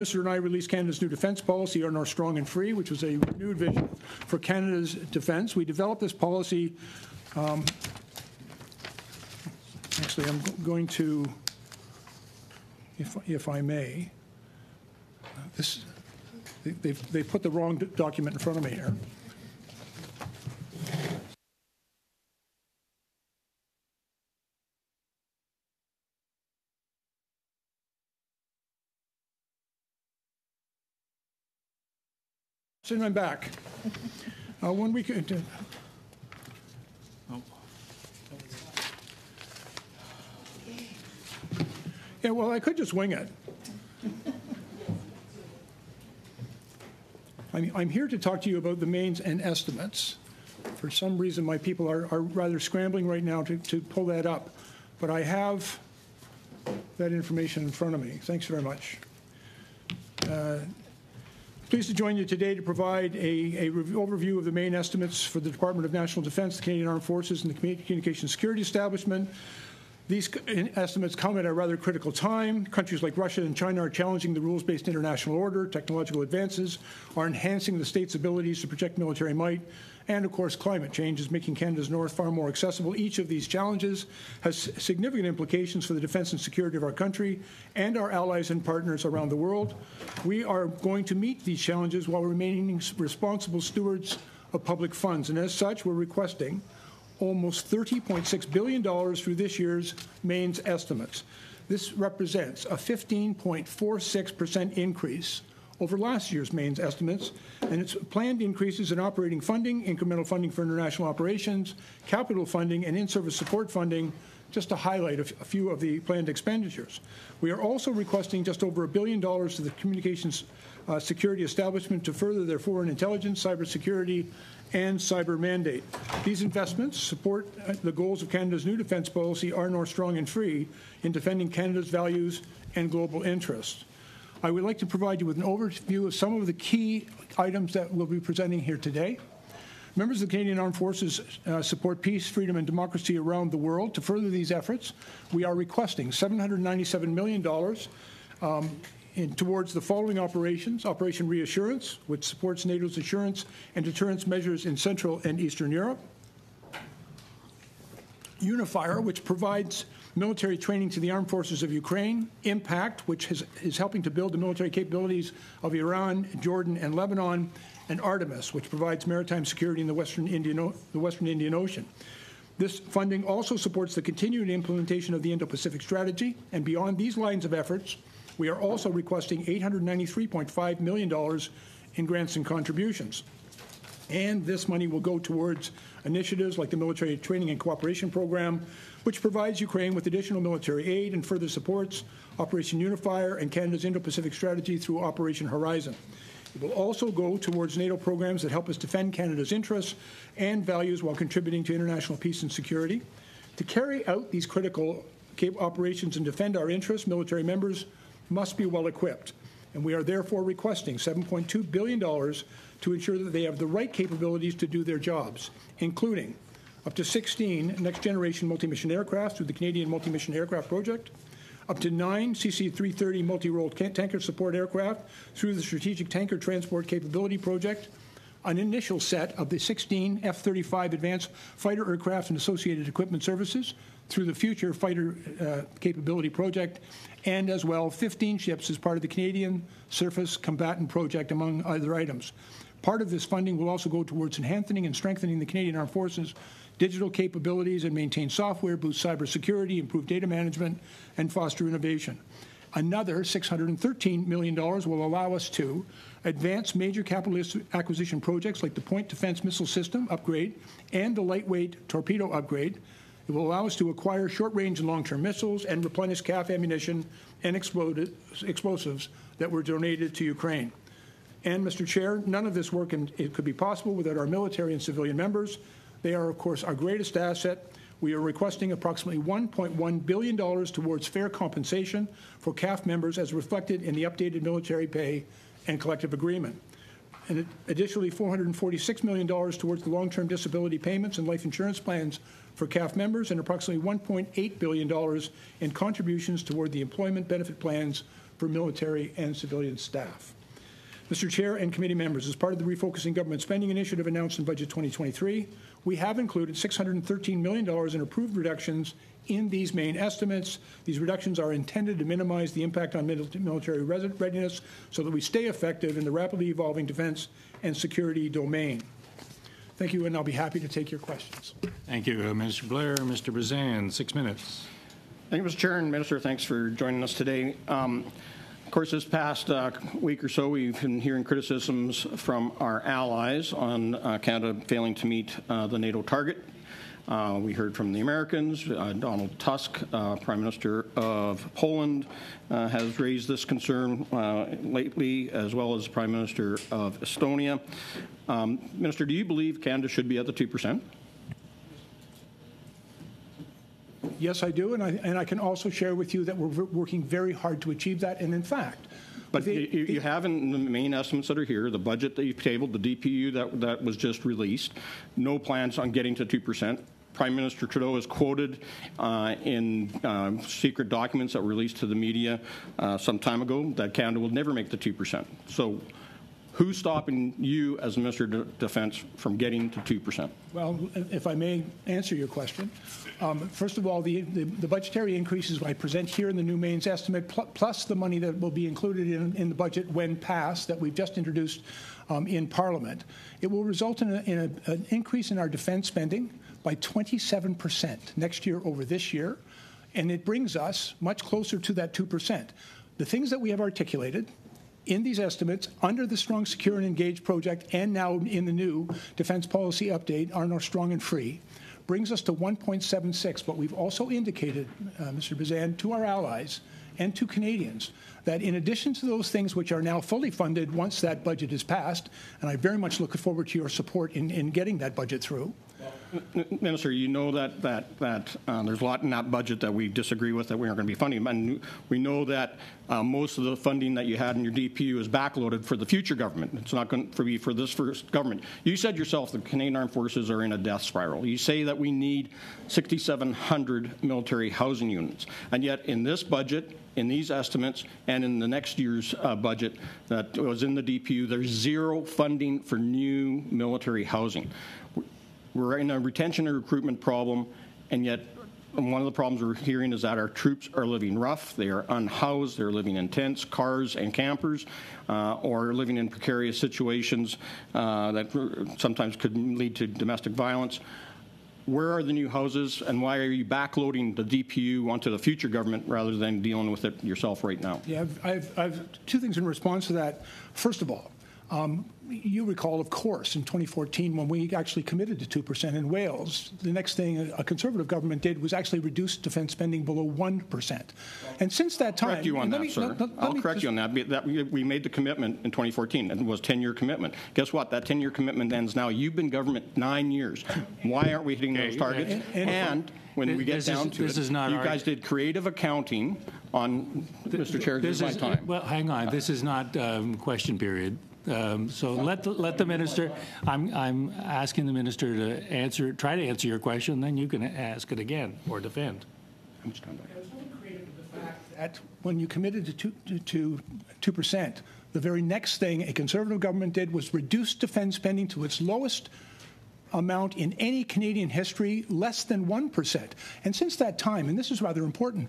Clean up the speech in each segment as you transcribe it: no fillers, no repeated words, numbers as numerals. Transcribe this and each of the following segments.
Minister and I released Canada's new defence policy, Our North Strong and Free, which was a renewed vision for Canada's defence. We developed this policy. Actually, I'm going to, if I may, this they put the wrong document in front of me here. And I'm back. When we could, yeah. Well, I could just wing it. I'm here to talk to you about the mains and estimates. For some reason, my people are rather scrambling right now to pull that up, but I have that information in front of me. Thanks very much. Pleased to join you today to provide a overview of the main estimates for the Department of National Defense, the Canadian Armed Forces, and the Communications Security Establishment. These estimates come at a rather critical time. Countries like Russia and China are challenging the rules-based international order. Technological advances are enhancing the state's abilities to project military might. And, of course, climate change is making Canada's north far more accessible. Each of these challenges has significant implications for the defense and security of our country and our allies and partners around the world. We are going to meet these challenges while remaining responsible stewards of public funds. And as such, we're requesting almost $30.6 billion through this year's mains estimates. This represents a 15.46% increase over last year's mains estimates, and it's planned increases in operating funding, incremental funding for international operations, capital funding, and in-service support funding, just to highlight a few of the planned expenditures. We are also requesting just over $1 billion to the Communications Security Establishment to further their foreign intelligence, cybersecurity, and cyber mandate. These investments support the goals of Canada's new defence policy, Our North Strong and Free, in defending Canada's values and global interests. I would like to provide you with an overview of some of the key items that we'll be presenting here today. Members of the Canadian Armed Forces support peace, freedom, and democracy around the world. To further these efforts, we are requesting $797 million towards the following operations: Operation Reassurance, which supports NATO's assurance and deterrence measures in Central and Eastern Europe; Unifier, which provides military training to the armed forces of Ukraine; Impact, which is helping to build the military capabilities of Iran, Jordan, and Lebanon; and Artemis, which provides maritime security in the Western Indian Ocean. This funding also supports the continued implementation of the Indo-Pacific Strategy, and beyond these lines of efforts, we are also requesting $893.5 million in grants and contributions. And this money will go towards initiatives like the Military Training and Cooperation Program, which provides Ukraine with additional military aid and further supports Operation Unifier and Canada's Indo-Pacific Strategy through Operation Horizon. It will also go towards NATO programs that help us defend Canada's interests and values while contributing to international peace and security. To carry out these critical operations and defend our interests, military members must be well equipped, and we are therefore requesting $7.2 billion to ensure that they have the right capabilities to do their jobs, including up to 16 next-generation multi-mission aircraft through the Canadian Multi-Mission Aircraft Project, up to 9 CC-330 multi-role tanker support aircraft through the Strategic Tanker Transport Capability Project, an initial set of the 16 F-35 advanced fighter aircraft and associated equipment services through the Future Fighter Capability Project, and as well 15 ships as part of the Canadian Surface Combatant Project, among other items. Part of this funding will also go towards enhancing and strengthening the Canadian Armed Forces' digital capabilities and maintain software, boost cybersecurity, improve data management, and foster innovation. Another $613 million will allow us to advance major capital acquisition projects like the Point Defense Missile System upgrade and the lightweight torpedo upgrade. It will allow us to acquire short-range and long-term missiles and replenish CAF ammunition and explosives that were donated to Ukraine. And, Mr. Chair, none of this work could be possible without our military and civilian members. They are, of course, our greatest asset. We are requesting approximately $1.1 billion towards fair compensation for CAF members as reflected in the updated military pay and collective agreement. And additionally, $446 million towards the long-term disability payments and life insurance plans for CAF members and approximately $1.8 billion in contributions toward the employment benefit plans for military and civilian staff. Mr. Chair and committee members, as part of the Refocusing Government Spending Initiative announced in Budget 2023, we have included $613 million in approved reductions in these main estimates. These reductions are intended to minimize the impact on military readiness so that we stay effective in the rapidly evolving defense and security domain. Thank you, and I'll be happy to take your questions. Thank you, Mr. Blair. Mr. Bazan, 6 minutes. Thank you, Mr. Chair and Minister. Thanks for joining us today. Of course, this past week or so, we've been hearing criticisms from our allies on Canada failing to meet the NATO target. We heard from the Americans. Donald Tusk, Prime Minister of Poland, has raised this concern lately, as well as Prime Minister of Estonia. Minister, do you believe Canada should be at the 2%? Yes, I do, and I can also share with you that we're working very hard to achieve that, and in fact. But you have in the main estimates that are here, the budget that you've tabled, the DPU that was just released, no plans on getting to 2%. Prime Minister Trudeau is quoted in secret documents that were released to the media some time ago that Canada will never make the 2%. So who's stopping you as Minister of Defence from getting to 2%? Well, if I may answer your question, first of all, the budgetary increases I present here in the new mains estimate, plus the money that will be included in the budget when passed that we've just introduced in Parliament, it will result in an increase in our defence spending by 27% next year over this year, and it brings us much closer to that 2%. The things that we have articulated in these estimates, under the Strong, Secure, and Engaged project, and now in the new defense policy update, Our North Strong and Free, brings us to 1.76. But we've also indicated, Mr. Bazan, to our allies and to Canadians that in addition to those things which are now fully funded once that budget is passed, and I very much look forward to your support in getting that budget through. Minister, you know that there's a lot in that budget that we disagree with that we aren't going to be funding, and we know that most of the funding that you had in your DPU is backloaded for the future government. It's not going to be for this first government. You said yourself the Canadian Armed Forces are in a death spiral. You say that we need 6,700 military housing units, and yet in this budget, in these estimates, and in the next year's budget that was in the DPU, there's zero funding for new military housing. We're in a retention and recruitment problem, and yet one of the problems we're hearing is that our troops are living rough. They are unhoused. They're living in tents, cars, and campers, or living in precarious situations that sometimes could lead to domestic violence. Where are the new houses, and why are you backloading the DPU onto the future government rather than dealing with it yourself right now? Yeah, I've two things in response to that. First of all, you recall, of course, in 2014 when we actually committed to 2% in Wales, the next thing a Conservative government did was actually reduce defence spending below 1%. And since that time... I'll correct you on that, sir. I'll correct you on that. We made the commitment in 2014, and it was a 10-year commitment. Guess what? That 10-year commitment ends now. You've been government 9 years. Why aren't we hitting those targets? And when we get down to it, you guys did creative accounting on... Mr. Chair, give my time. Well, hang on. This is not question period. So let the minister. I'm asking the minister to answer. Try to answer your question, then you can ask it again or defend. I'm just coming back. I was only creative with the fact that when you committed to 2%, the very next thing a Conservative government did was reduce defence spending to its lowest amount in any Canadian history, less than 1%. And since that time, and this is rather important,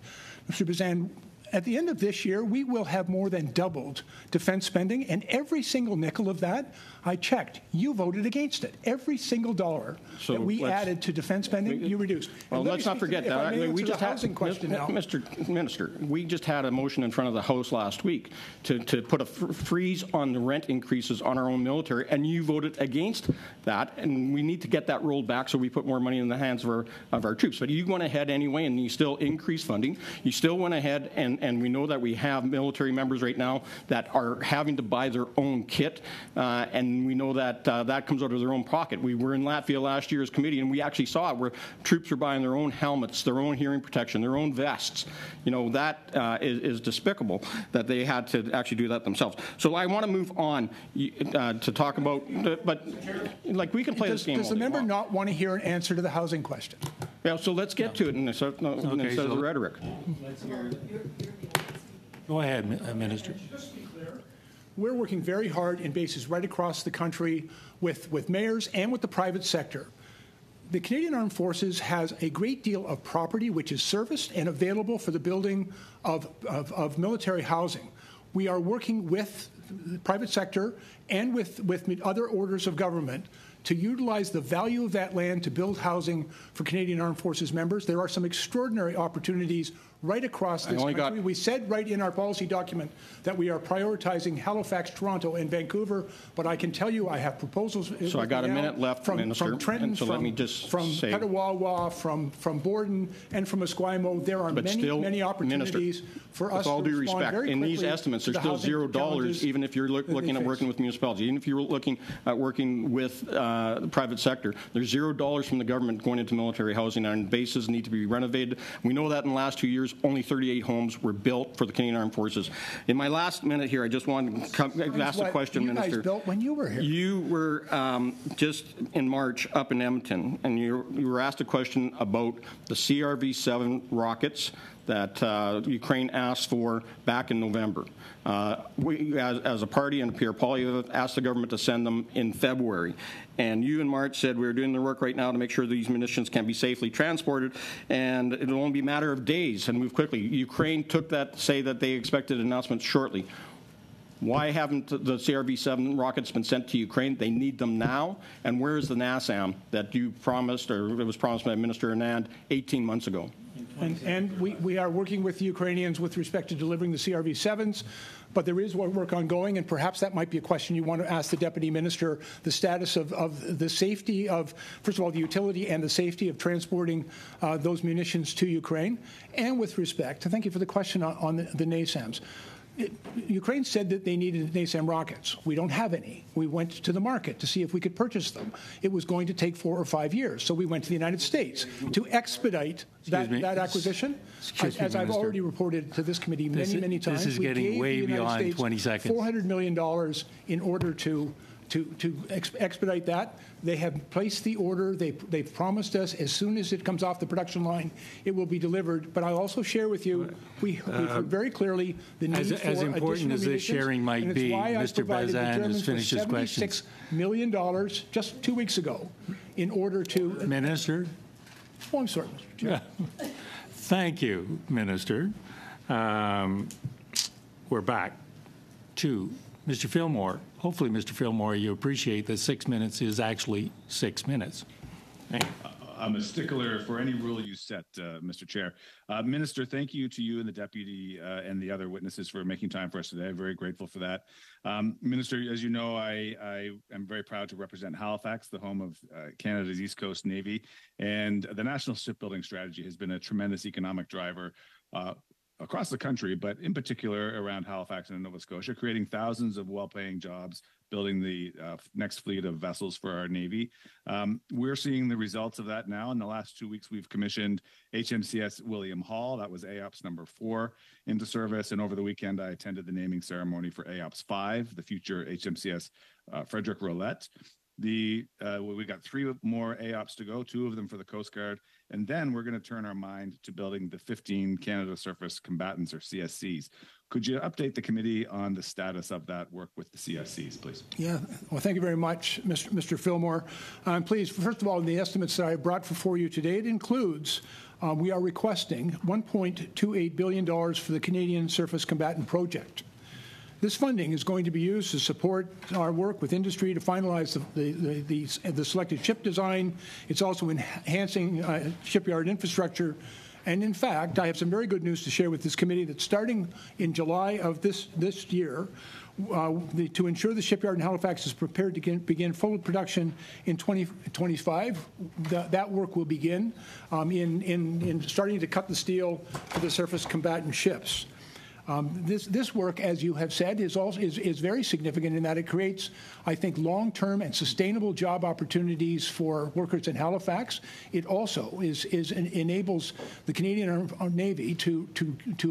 Mr. Bazan, at the end of this year, we will have more than doubled defense spending, and every single nickel of that, I checked, you voted against it. Every single dollar so that we added to defense spending, you reduced. Well, let's not forget that. I mean, we just had a housing question now. Mr. Minister, we just had a motion in front of the House last week to put a freeze on the rent increases on our own military, and you voted against that, and we need to get that rolled back so we put more money in the hands of our troops. But you went ahead anyway, and you still increased funding. You still went ahead and we know that we have military members right now that are having to buy their own kit, and we know that that comes out of their own pocket. We were in Latvia last year's committee, and we actually saw it where troops are buying their own helmets, their own hearing protection, their own vests. You know, that is despicable that they had to actually do that themselves. So I want to move on to talk about, but like we can play this game. Does the member not want to hear an answer to the housing question? Yeah, so let's get to it in instead of the rhetoric. Let's hear it. Go ahead, Minister. Just to be clear, we're working very hard in bases right across the country with mayors and with the private sector. The Canadian Armed Forces has a great deal of property which is serviced and available for the building of military housing. We are working with the private sector and with other orders of government to utilize the value of that land to build housing for Canadian Armed Forces members. There are some extraordinary opportunities right across this country. We said right in our policy document that we are prioritizing Halifax, Toronto, and Vancouver, but I can tell you I have proposals. So I got a minute left, Minister. From Trenton, so let me just say, Petawawa, from Borden, and from Esquimalt, there are many opportunities for us to respond very quickly. With all due respect, in these estimates, there's still $0, even if you're looking at working with municipalities, even if you're looking at working with the private sector. There's $0 from the government going into military housing, and bases need to be renovated. We know that in the last 2 years, only 38 homes were built for the Canadian Armed Forces. In my last minute here, I just wanted to ask a question, Minister. You guys built when you were here. You were just in March up in Edmonton, and you were asked a question about the CRV-7 rockets that Ukraine asked for back in November. We, as a party, and Pierre Poilievre asked the government to send them in February. And you in March said, we're doing the work right now to make sure these munitions can be safely transported, and it'll only be a matter of days and move quickly. Ukraine took that to say that they expected an announcement shortly. Why haven't the CRV-7 rockets been sent to Ukraine? They need them now. And where is the NASAM that you promised, or it was promised by Minister Anand 18 months ago? And we are working with the Ukrainians with respect to delivering the CRV-7s, but there is work ongoing, and perhaps that might be a question you want to ask the Deputy Minister, the status of the safety of, first of all, the utility and the safety of transporting those munitions to Ukraine. And with respect, thank you for the question on the NASAMs. Ukraine said that they needed NASAM rockets. We don't have any. We went to the market to see if we could purchase them. It was going to take 4 or 5 years, so we went to the United States to expedite that acquisition. As I've already reported to this committee many times, this is getting way beyond 20 seconds. $400 million in order to expedite that. They have placed the order. They've promised us as soon as it comes off the production line, it will be delivered. But I'll also share with you, we've heard very clearly the need for additional munitions. As important as this sharing might be, Mr. Bazan has finished his question. $76 million just 2 weeks ago in order to... Minister? Oh, I'm sorry, Mr. Chair. Thank you, Minister. We're back to Mr. Fillmore. Hopefully, Mr. Fillmore, you appreciate that 6 minutes is actually 6 minutes. I'm a stickler for any rule you set, Mr. Chair. Minister, thank you to you and the Deputy and the other witnesses for making time for us today. I'm very grateful for that. Minister, as you know, I am very proud to represent Halifax, the home of Canada's East Coast Navy. And the National Shipbuilding Strategy has been a tremendous economic driver across the country, but in particular around Halifax and Nova Scotia, creating thousands of well-paying jobs, building the next fleet of vessels for our Navy. We're seeing the results of that now. In the last 2 weeks, we've commissioned HMCS William Hall, that was AOPS number 4, into service. And over the weekend, I attended the naming ceremony for AOPS 5, the future HMCS Frederick Rolette. We got 3 more AOPS to go, 2 of them for the Coast Guard, and then we're going to turn our mind to building the 15 Canada Surface Combatants, or CSCs. Could you update the committee on the status of that work with the CSCs, please? Yeah. Well, thank you very much, Mr. Fillmore. I'm pleased. First of all, the estimates that I brought before you today, it includes we are requesting $1.28 billion for the Canadian Surface Combatant Project. This funding is going to be used to support our work with industry to finalize the selected ship design. It's also enhancing shipyard infrastructure. And in fact, I have some very good news to share with this committee that starting in July of this year, to ensure the shipyard in Halifax is prepared to begin full production in 2025, that work will begin in starting to cut the steel for the surface combatant ships. This work, as you have said, is very significant in that it creates, I think, long-term and sustainable job opportunities for workers in Halifax. It also enables the Canadian Armed Navy to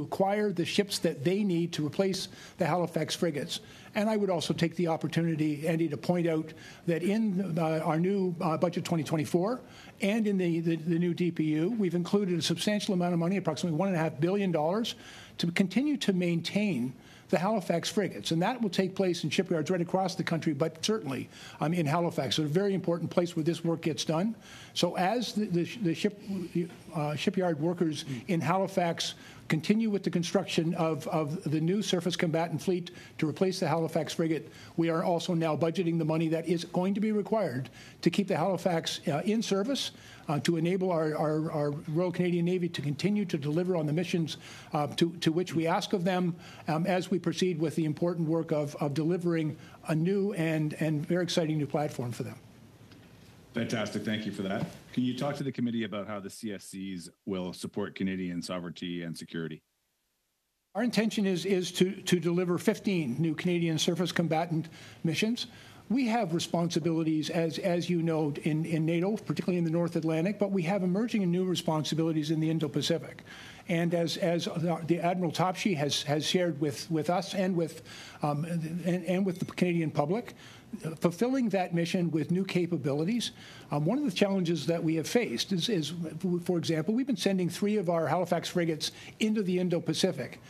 acquire the ships that they need to replace the Halifax frigates. And I would also take the opportunity, Andy, to point out that in our new budget 2024 and in the new DPU, we've included a substantial amount of money, approximately $1.5 billion, to continue to maintain the Halifax frigates. And that will take place in shipyards right across the country, but certainly in Halifax. So a very important place where this work gets done. So as the shipyard workers in Halifax continue with the construction of the new surface combatant fleet to replace the Halifax frigate, we are also now budgeting the money that is going to be required to keep the Halifax in service, to enable our Royal Canadian Navy to continue to deliver on the missions to which we ask of them as we proceed with the important work of delivering a new and very exciting new platform for them. Fantastic. Thank you for that. Can you talk to the committee about how the CSCs will support Canadian sovereignty and security? Our intention is to deliver 15 new Canadian surface combatant missions. We have responsibilities, as you know, in NATO, particularly in the North Atlantic, but we have emerging and new responsibilities in the Indo-Pacific. And as the Admiral Topshe has shared with us and with the Canadian public, fulfilling that mission with new capabilities. One of the challenges that we have faced is, for example, we've been sending 3 of our Halifax frigates into the Indo-Pacific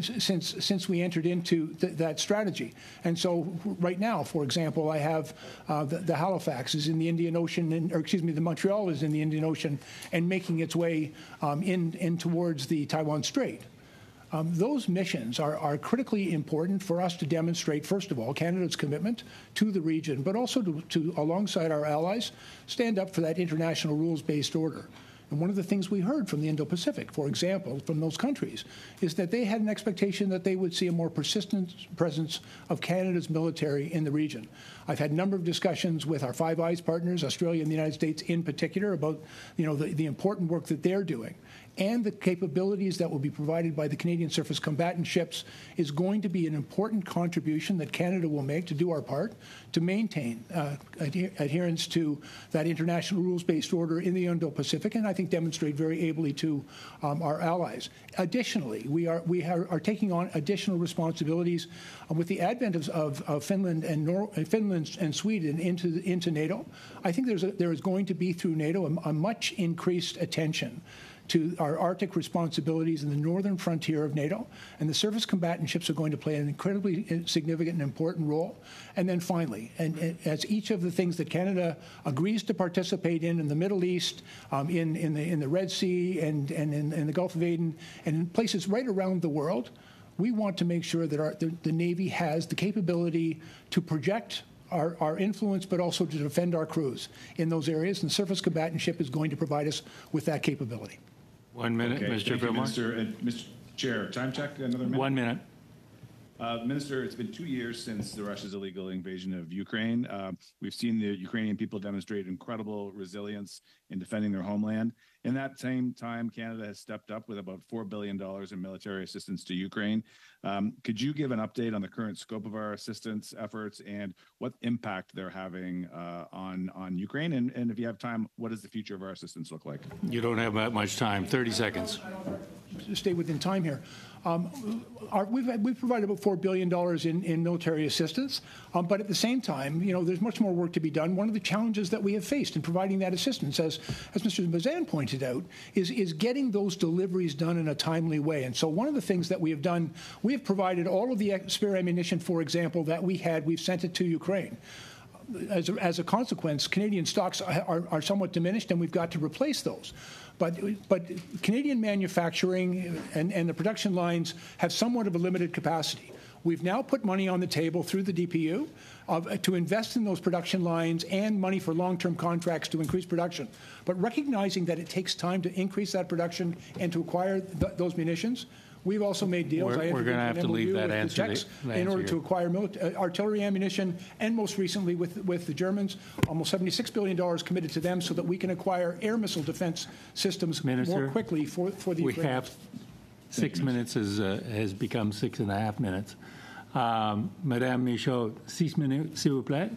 since we entered into that strategy. And so right now, for example, I have the Halifax is in the Indian Ocean, the Montreal is in the Indian Ocean and making its way in towards the Taiwan Strait. Those missions are critically important for us to demonstrate, first of all, Canada's commitment to the region, but also to alongside our allies, stand up for that international rules-based order. And one of the things we heard from the Indo-Pacific, for example, from those countries, is that they had an expectation that they would see a more persistent presence of Canada's military in the region. I've had a number of discussions with our Five Eyes partners, Australia and the United States in particular, about the important work that they're doing. And the capabilities that will be provided by the Canadian surface combatant ships is going to be an important contribution that Canada will make to do our part to maintain adherence to that international rules-based order in the Indo-Pacific, and I think demonstrate very ably to our allies. Additionally, we are taking on additional responsibilities with the advent of Finland and Sweden into NATO. I think there is going to be through NATO a much increased attention to our Arctic responsibilities in the northern frontier of NATO, and the surface combatant ships are going to play an incredibly significant and important role. And then finally, and as each of the things that Canada agrees to participate in the Middle East, in the Red Sea, and in the Gulf of Aden, and in places right around the world, we want to make sure that the Navy has the capability to project our influence, but also to defend our crews in those areas, and the surface combatant ship is going to provide us with that capability. 1 minute, okay. Mr. Brimley. Mr. Chair, time check, another minute. 1 minute. Minister, it's been 2 years since Russia's illegal invasion of Ukraine. We've seen the Ukrainian people demonstrate incredible resilience in defending their homeland. In that same time, Canada has stepped up with about $4 billion in military assistance to Ukraine. Could you give an update on the current scope of our assistance efforts and what impact they're having on Ukraine? And if you have time, what does the future of our assistance look like? You don't have that much time. 30 seconds. Stay within time here. We've provided about $4 billion in military assistance, but at the same time, there's much more work to be done. One of the challenges that we have faced in providing that assistance, as Mr. Bazan pointed out, is getting those deliveries done in a timely way. And so one of the things that we have done, we have provided all of the spare ammunition, for example, that we had. We've sent it to Ukraine. As a consequence, Canadian stocks are somewhat diminished, and we've got to replace those. But Canadian manufacturing and the production lines have somewhat of a limited capacity. We've now put money on the table through the DPU to invest in those production lines and money for long-term contracts to increase production. But recognizing that it takes time to increase that production and to acquire those munitions, we've also made deals. We're going to have to leave that answer in order to acquire artillery ammunition, and most recently with the Germans, almost $76 billion committed to them so that we can acquire air missile defense systems more quickly for the Ukraine. We have 6 minutes has become 6.5 minutes. Madame Michaud, 6 minutes, s'il vous plaît.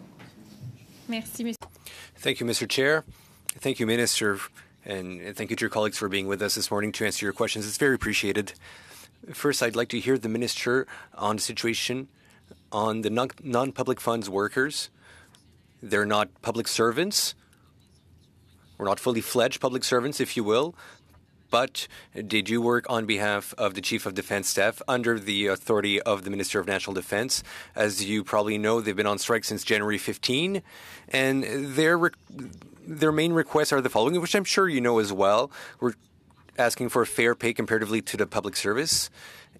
Merci, Monsieur. Thank you, Mr. Chair. Thank you, Minister, and thank you to your colleagues for being with us this morning to answer your questions. It's very appreciated. First, I'd like to hear the Minister on the situation on the non-public funds workers. They're not public servants. We're not fully fledged public servants, if you will. But did you work on behalf of the Chief of Defense Staff under the authority of the Minister of National Defense? As you probably know, they've been on strike since January 15, and their main requests are the following, which I'm sure you know as well. We're asking for fair pay comparatively to the public service,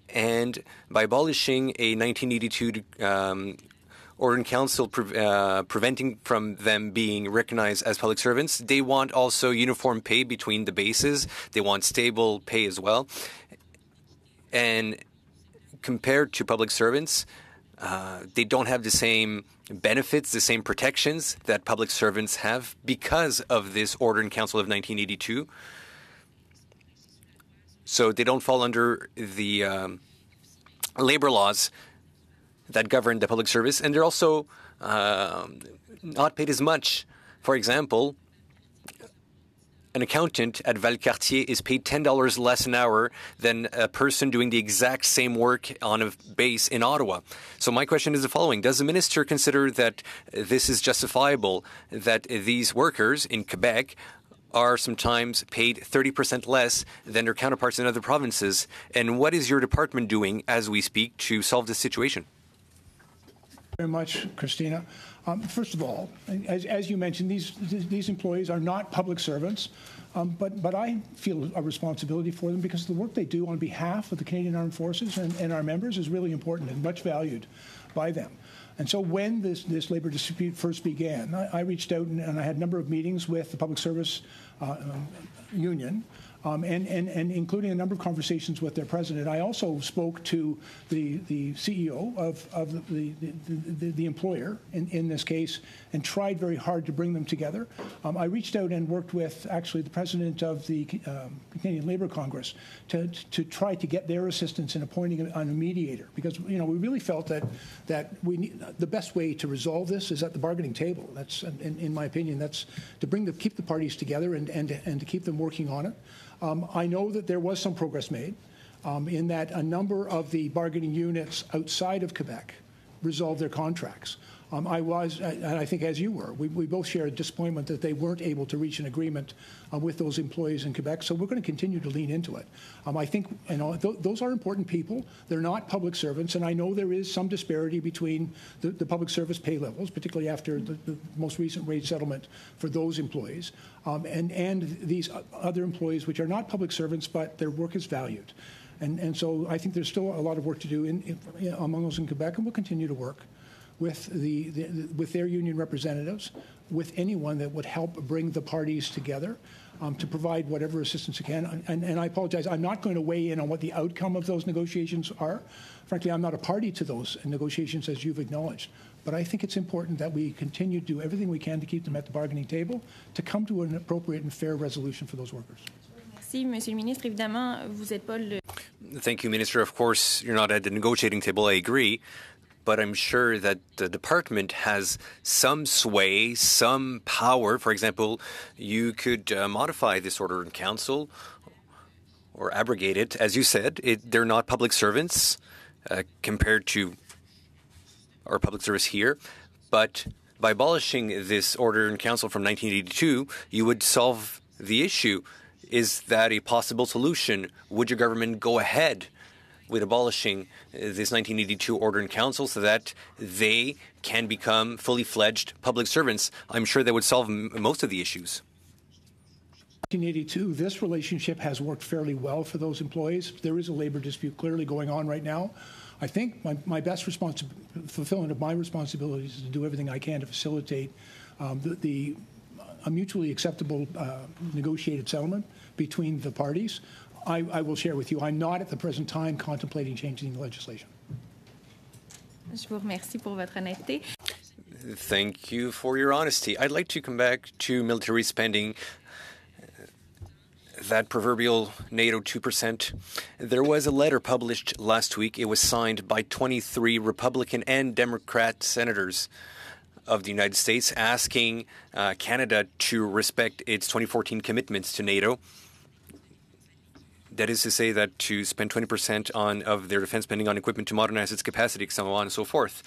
and by abolishing a 1982 Order in Council preventing from them being recognized as public servants. They want also uniform pay between the bases. They want stable pay as well. And compared to public servants, they don't have the same benefits, the same protections that public servants have because of this Order in Council of 1982. So they don't fall under the labor laws that govern the public service, and they're also not paid as much. For example, an accountant at Valcartier is paid $10 less an hour than a person doing the exact same work on a base in Ottawa. So my question is the following. Does the minister consider that this is justifiable, that these workers in Quebec are sometimes paid 30% less than their counterparts in other provinces? And what is your department doing as we speak to solve this situation? Very much, Christina. First of all, as you mentioned, these employees are not public servants, but I feel a responsibility for them because the work they do on behalf of the Canadian Armed Forces and our members is really important and much valued by them. And so when this labor dispute first began, I reached out and I had a number of meetings with the Public Service Union, and including a number of conversations with their president. I also spoke to the CEO of the employer in this case and tried very hard to bring them together. I reached out and worked with actually the president of the Canadian Labour Congress to try to get their assistance in appointing a mediator, because we really felt that we need, the best way to resolve this is at the bargaining table. That's in my opinion, that's to keep the parties together and to keep them working on it. I know that there was some progress made in that a number of the bargaining units outside of Quebec resolved their contracts. And I think as you were, we both shared disappointment that they weren't able to reach an agreement with those employees in Quebec, so we're going to continue to lean into it. I think those are important people. They're not public servants, and I know there is some disparity between the public service pay levels, particularly after the most recent wage settlement for those employees, and these other employees which are not public servants, but their work is valued. And so I think there's still a lot of work to do among those in Quebec, and we'll continue to work with with their union representatives, with anyone that would help bring the parties together to provide whatever assistance it can. And I apologize, I'm not going to weigh in on what the outcome of those negotiations are. Frankly, I'm not a party to those negotiations, as you've acknowledged. But I think it's important that we continue to do everything we can to keep them at the bargaining table to come to an appropriate and fair resolution for those workers. Thank you, Minister. Of course, you're not at the negotiating table, I agree. But I'm sure that the department has some sway, some power. For example, you could modify this Order in Council or abrogate it. As you said, they're not public servants compared to our public service here. But by abolishing this Order in Council from 1982, you would solve the issue. Is that a possible solution? Would your government go ahead with abolishing this 1982 Order in Council so that they can become fully fledged public servants? I'm sure that would solve most of the issues. 1982, this relationship has worked fairly well for those employees. There is a labor dispute clearly going on right now. I think my best fulfillment of my responsibilities is to do everything I can to facilitate a mutually acceptable negotiated settlement between the parties. I will share with you, I'm not at the present time contemplating changing the legislation. Thank you for your honesty. I'd like to come back to military spending. that proverbial NATO 2%, there was a letter published last week. It was signed by 23 Republican and Democrat senators of the United States asking Canada to respect its 2014 commitments to NATO. That is to say that to spend 20% of their defense spending on equipment to modernize its capacity, so on and so forth.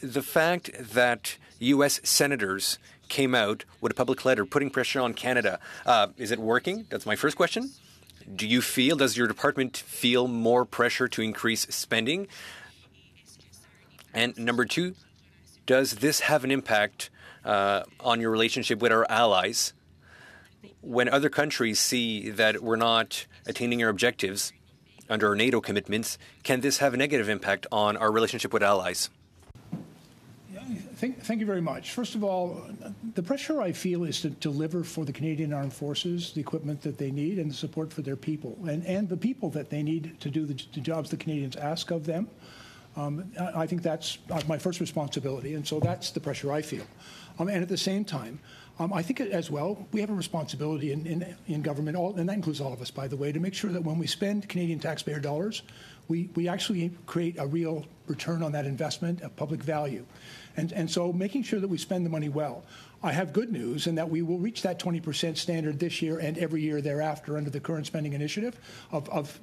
The fact that U.S. senators came out with a public letter putting pressure on Canada, is it working? That's my first question. Does your department feel more pressure to increase spending? And number two, does this have an impact on your relationship with our allies? When other countries see that we're not attaining our objectives under our NATO commitments, can this have a negative impact on our relationship with allies? Thank you very much. First of all, the pressure I feel is to deliver for the Canadian Armed Forces the equipment that they need and the support for their people, and the people that they need to do the jobs the Canadians ask of them. I think that's my first responsibility, and so that's the pressure I feel. And at the same time, I think as well, we have a responsibility in government, and that includes all of us, by the way, to make sure that when we spend Canadian taxpayer dollars, we actually create a real return on that investment of public value. And so making sure that we spend the money well. I have good news in that we will reach that 20% standard this year and every year thereafter under the current spending initiative of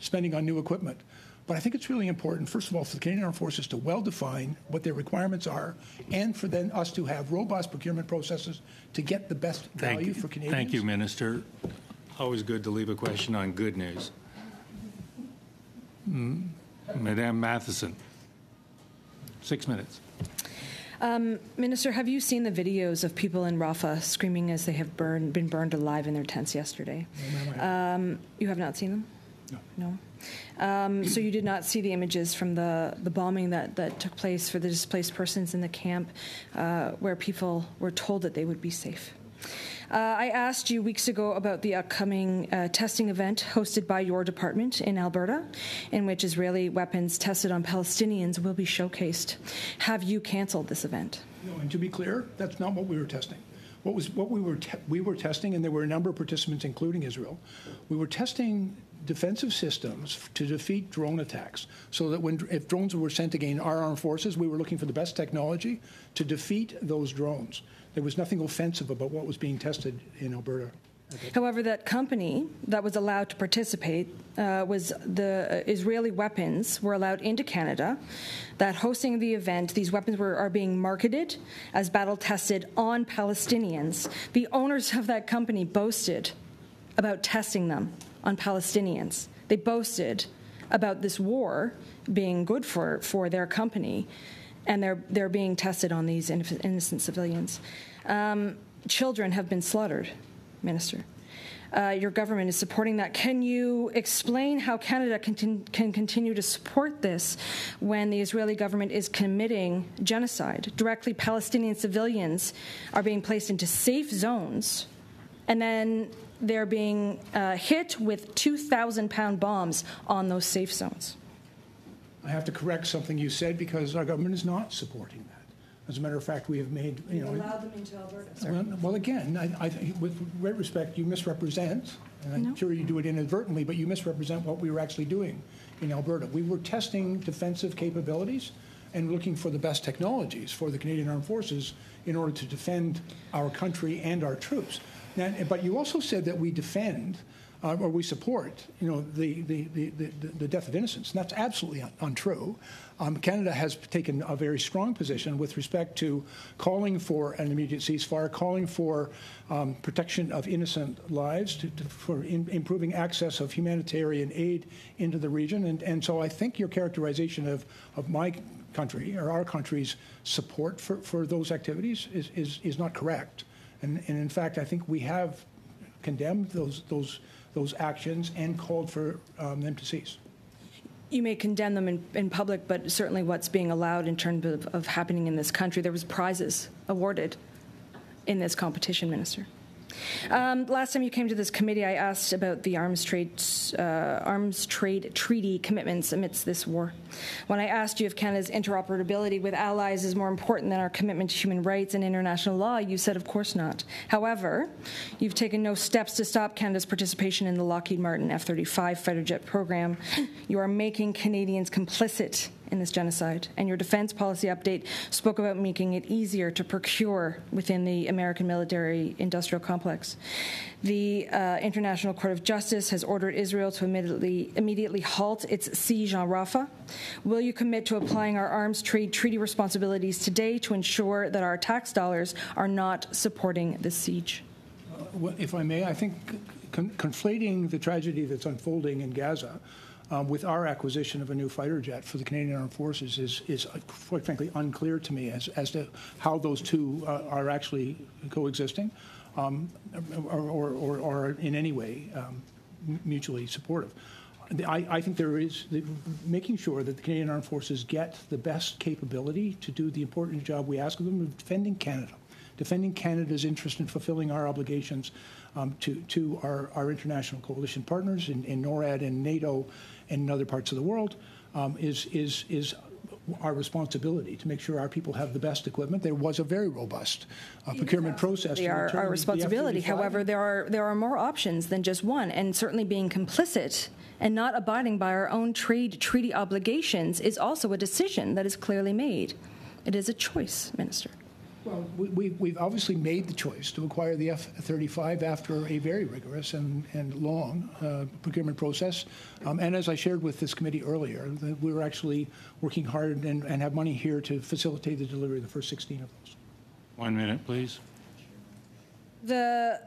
spending on new equipment. But I think it's really important, first of all, for the Canadian Armed Forces to well define what their requirements are, and for then us to have robust procurement processes to get the best value for Canadians. Thank you, Minister. Always good to leave a question on good news. Madame Matheson, 6 minutes. Minister, have you seen the videos of people in Rafah screaming as they have been burned alive in their tents yesterday? No, you have not seen them? No. So you did not see the images from the bombing that took place for the displaced persons in the camp, where people were told that they would be safe. I asked you weeks ago about the upcoming testing event hosted by your department in Alberta, in which Israeli weapons tested on Palestinians will be showcased. Have you canceled this event? No, and to be clear, that's not what we were testing. What we were testing, and there were a number of participants, including Israel, we were testing defensive systems to defeat drone attacks, so that if drones were sent against our armed forces, we were looking for the best technology to defeat those drones. There was nothing offensive about what was being tested in Alberta. However, that company that was allowed to participate was the Israeli weapons were allowed into Canada. That hosting the event, these weapons are being marketed as battle-tested on Palestinians. The owners of that company boasted about testing them on Palestinians. They boasted about this war being good for their company, and they're being tested on these innocent civilians. Children have been slaughtered, Minister. Your government is supporting that. Can you explain how Canada can continue to support this when the Israeli government is committing genocide? Directly, Palestinian civilians are being placed into safe zones, and then they're being hit with 2,000-pound bombs on those safe zones. I have to correct something you said, because our government is not supporting that. As a matter of fact, we have made, allowed them into Alberta, sir. Well, again, I think with great respect, you misrepresent, and I'm sure you do it inadvertently, but you misrepresent what we were actually doing in Alberta. We were testing defensive capabilities and looking for the best technologies for the Canadian Armed Forces in order to defend our country and our troops. Now, but you also said that we defend or we support, the death of innocents. And that's absolutely untrue. Canada has taken a very strong position with respect to calling for an immediate ceasefire, calling for protection of innocent lives, for improving access of humanitarian aid into the region. And so I think your characterization of my country or our country's support for those activities is not correct. And in fact, I think we have condemned those actions and called for them to cease. You may condemn them in public, but certainly what's being allowed in terms of happening in this country, there was prizes awarded in this competition, Minister. Last time you came to this committee, I asked about the arms trade treaty commitments amidst this war. When I asked you if Canada's interoperability with allies is more important than our commitment to human rights and international law, you said, of course not. However, you've taken no steps to stop Canada's participation in the Lockheed Martin F-35 fighter jet program. You are making Canadians complicit in this genocide, and your defense policy update spoke about making it easier to procure within the American military-industrial complex. The International Court of Justice has ordered Israel to immediately halt its siege on Rafah. Will you commit to applying our arms trade treaty responsibilities today to ensure that our tax dollars are not supporting this siege? If I may, I think conflating the tragedy that's unfolding in Gaza with our acquisition of a new fighter jet for the Canadian Armed Forces is quite frankly unclear to me as to how those two are actually coexisting or in any way mutually supportive. I think there is making sure that the Canadian Armed Forces get the best capability to do the important job we ask of them of defending Canada, defending Canada's interest in fulfilling our obligations to our international coalition partners in NORAD and NATO and in other parts of the world is our responsibility to make sure our people have the best equipment. There was a very robust procurement process. Our responsibility. However, there are more options than just one, and certainly being complicit and not abiding by our own trade treaty obligations is also a decision that is clearly made. It is a choice, Minister. Well, we've obviously made the choice to acquire the F-35 after a very rigorous and long procurement process. And as I shared with this committee earlier, that we were actually working hard and have money here to facilitate the delivery of the first 16 of those. 1 minute, please. The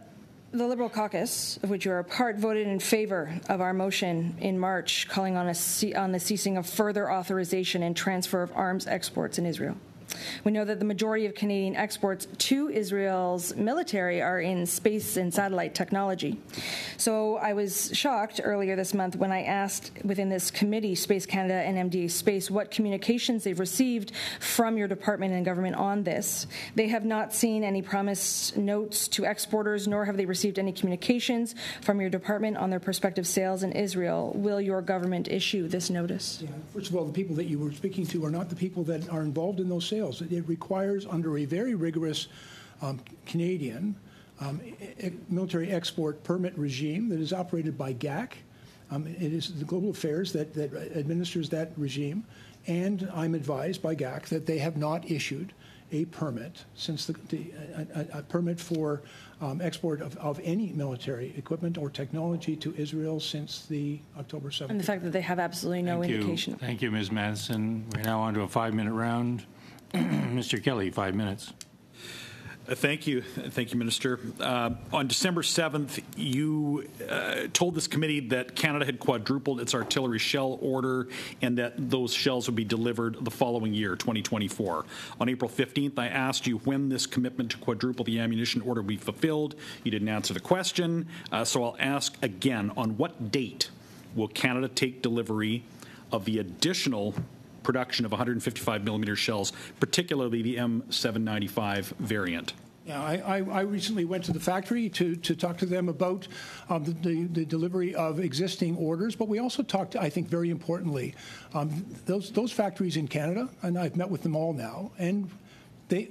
Liberal Caucus, of which you are a part, voted in favor of our motion in March calling on the ceasing of further authorization and transfer of arms exports in Israel. We know that the majority of Canadian exports to Israel's military are in space and satellite technology. So I was shocked earlier this month when I asked within this committee, Space Canada and MDA Space, what communications they've received from your department and government on this. They have not seen any promised notes to exporters, nor have they received any communications from your department on their prospective sales in Israel. Will your government issue this notice? Yeah. First of all, the people that you were speaking to are not the people that are involved in those sales. It requires, under a very rigorous Canadian military export permit regime that is operated by GAC. It is the Global Affairs that administers that regime, and I'm advised by GAC that they have not issued a permit since a permit for export of any military equipment or technology to Israel since the October 7th. And the fact that they have absolutely no indication. Thank you, Ms. Madison. We're now on to a five-minute round. Mr. Kelly, 5 minutes. Thank you, Minister. On December 7th, you told this committee that Canada had quadrupled its artillery shell order and that those shells would be delivered the following year, 2024. On April 15th, I asked you when this commitment to quadruple the ammunition order would be fulfilled. You didn't answer the question, so I'll ask again, on what date will Canada take delivery of the additional production of 155mm shells, particularly the M795 variant? Yeah, I recently went to the factory to talk to them about the delivery of existing orders, but we also talked, I think, very importantly, those factories in Canada, and I've met with them all now, and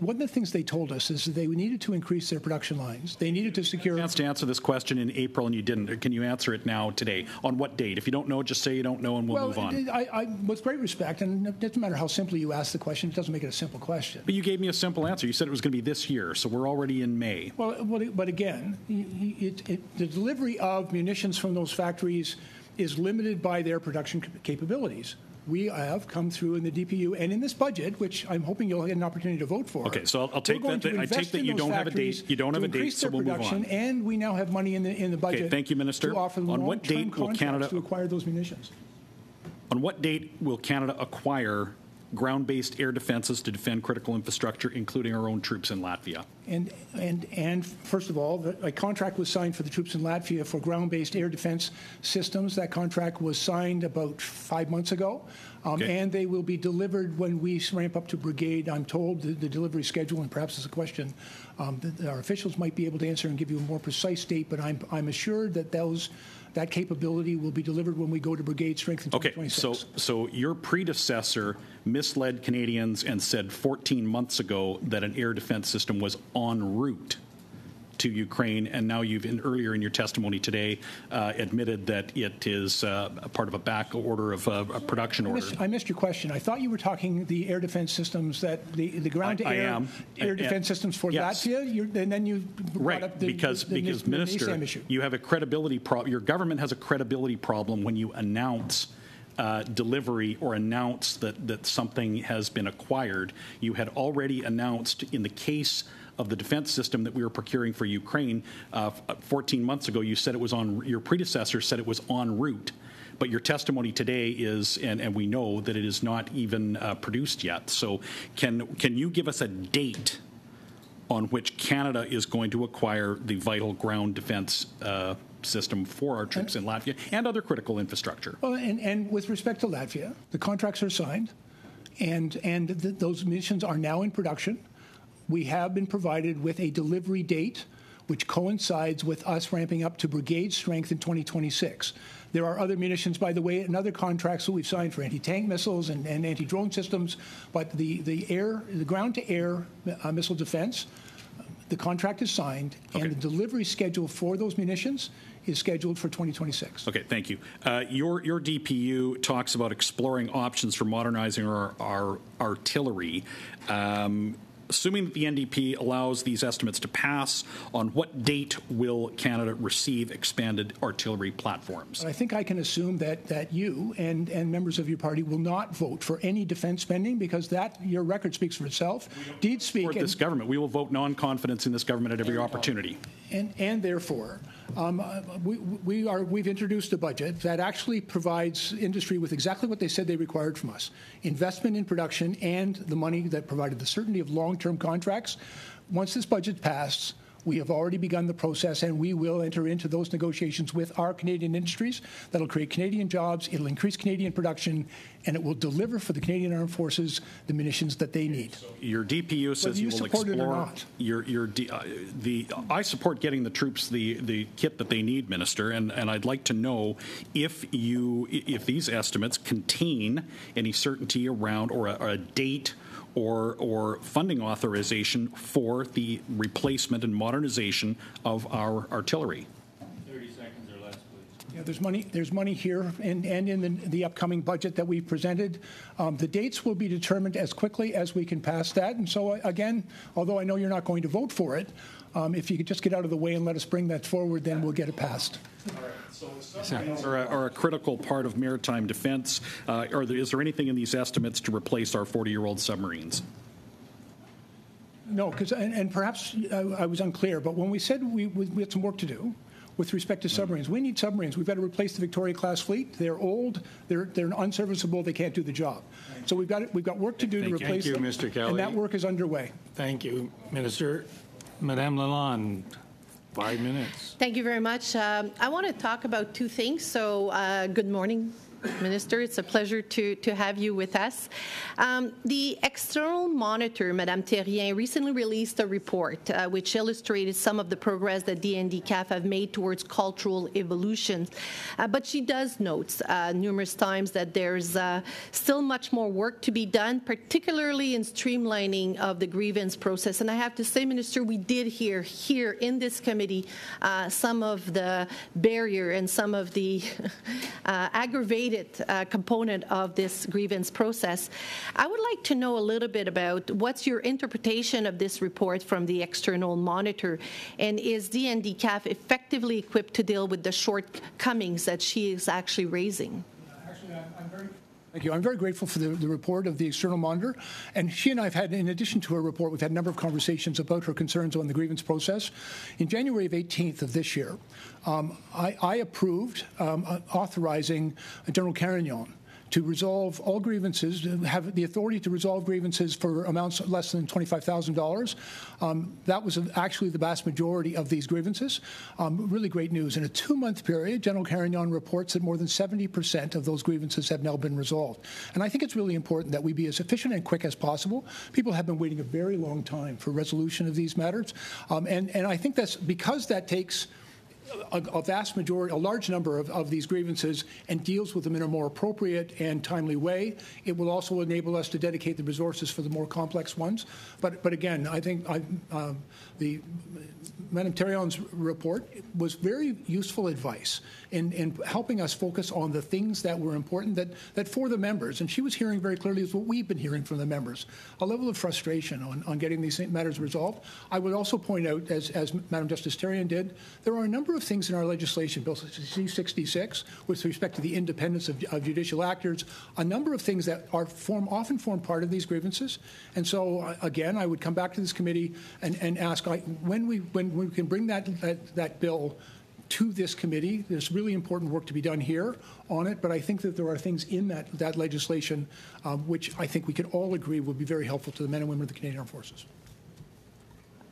one of the things they told us is that they needed to increase their production lines. They needed to secure... You had a chance to answer this question in April, and you didn't. Can you answer it now, today? On what date? If you don't know, just say you don't know, and we'll move on. I, with great respect, and it doesn't matter how simply you ask the question, it doesn't make it a simple question. But you gave me a simple answer. You said it was going to be this year, so we're already in May. Well, but again, the delivery of munitions from those factories is limited by their production capabilities. We have come through in the DPU and in this budget, which I'm hoping you'll get an opportunity to vote for. Okay, so I'll take that. I take that you don't have a date. You don't have a date, so we'll move on. And we now have money in the budget. Okay, thank you, Minister. On what date will Canada acquire those munitions? On what date will Canada acquire ground-based air defenses to defend critical infrastructure, including our own troops in Latvia. And first of all, a contract was signed for the troops in Latvia for ground-based air defense systems. That contract was signed about 5 months ago, and they will be delivered when we ramp up to brigade. I'm told the delivery schedule, and perhaps it's a question that our officials might be able to answer and give you a more precise date. But I'm assured that that capability will be delivered when we go to brigade strength in 2026. Okay, so your predecessor misled Canadians and said 14 months ago that an air defense system was en route to Ukraine, and now you've, earlier in your testimony today, admitted that it is part of a back order of a production order. I missed your question. I thought you were talking the air defense systems that the ground-to-air air defense systems for Latvia, and then you brought up the NASAM issue. You have a credibility problem. Your government has a credibility problem when you announce delivery or announce that something has been acquired. You had already announced in the case of the defense system that we were procuring for Ukraine 14 months ago. You said it was on. Your predecessor said it was en route, but your testimony today is, and we know that it is not even produced yet. So, can you give us a date on which Canada is going to acquire the vital ground defense system for our troops in Latvia and other critical infrastructure? Well, and with respect to Latvia, the contracts are signed, and those missions are now in production. We have been provided with a delivery date which coincides with us ramping up to brigade strength in 2026. There are other munitions, by the way, and other contracts that we've signed for anti-tank missiles and anti-drone systems, but the ground-to-air missile defense, the contract is signed, and the delivery schedule for those munitions is scheduled for 2026. Okay, thank you. Your DPU talks about exploring options for modernizing our artillery. Assuming that the NDP allows these estimates to pass, on what date will Canada receive expanded artillery platforms? I think I can assume that you and members of your party will not vote for any defense spending, because your record speaks for itself. Deeds speak. For this government, we will vote non-confidence in this government at every opportunity. And therefore, we've introduced a budget that actually provides industry with exactly what they said they required from us: investment in production and the money that provided the certainty of long-term contracts. Once this budget passes, we have already begun the process, and we will enter into those negotiations with our Canadian industries. That'll create Canadian jobs, it'll increase Canadian production, and it will deliver for the Canadian Armed Forces the munitions that they need. So your DPU says you will explore. Whether you support it or not. I support getting the troops the kit that they need, Minister, and I'd like to know if these estimates contain any certainty around or a date or funding authorization for the replacement and modernization of our artillery. 30 seconds or less, please. Yeah, there's money here and in the upcoming budget that we've presented. The dates will be determined as quickly as we can pass that. And so, again, although I know you're not going to vote for it, if you could just get out of the way and let us bring that forward, then we'll get it passed. All right. So are a critical part of maritime defense. Is there anything in these estimates to replace our 40-year-old submarines? No, because and perhaps I was unclear, but when we said we had some work to do with respect to submarines, we need submarines. We've got to replace the Victoria-class fleet. They're old. They're unserviceable. They can't do the job. So we've got work to do to replace them. Thank you, Mr. Kelly. And that work is underway. Thank you, Minister. Madame Lalonde, 5 minutes. Thank you very much. I want to talk about two things. So good morning, Minister. It's a pleasure to have you with us. The external monitor, Madame Therrien, recently released a report which illustrated some of the progress that DNDCAF have made towards cultural evolution. But she does note numerous times that there's still much more work to be done, particularly in streamlining of the grievance process. And I have to say, Minister, we did hear here in this committee some of the barrier and some of the aggravated component of this grievance process. I would like to know a little bit about what's your interpretation of this report from the external monitor, and is DNDCAF effectively equipped to deal with the shortcomings that she is actually raising? Actually, thank you. I'm very grateful for the report of the external monitor. And she and I have had, in addition to her report, we've had a number of conversations about her concerns on the grievance process. In January of 18th of this year, I approved authorizing General Carignan to resolve all grievances, to have the authority to resolve grievances for amounts less than $25,000. That was actually the vast majority of these grievances. Really great news. In a 2-month period, General Carignan reports that more than 70% of those grievances have now been resolved. And I think it's really important that we be as efficient and quick as possible. People have been waiting a very long time for resolution of these matters. And I think that's because that takes a vast majority, a large number of these grievances and deals with them in a more appropriate and timely way. It will also enable us to dedicate the resources for the more complex ones. But again, I think Madame Therrien's report was very useful advice in helping us focus on the things that were important that for the members, and she was hearing very clearly is what we've been hearing from the members, a level of frustration on getting these matters resolved. I would also point out, as Madame Justice Therrien did, there are a number of things in our legislation, Bill C-66, with respect to the independence of judicial actors, a number of things that are often form part of these grievances. And so, again, I would come back to this committee and ask when we can bring that bill to this committee. There's really important work to be done here on it, but I think that there are things in that legislation which I think we can all agree would be very helpful to the men and women of the Canadian Armed Forces.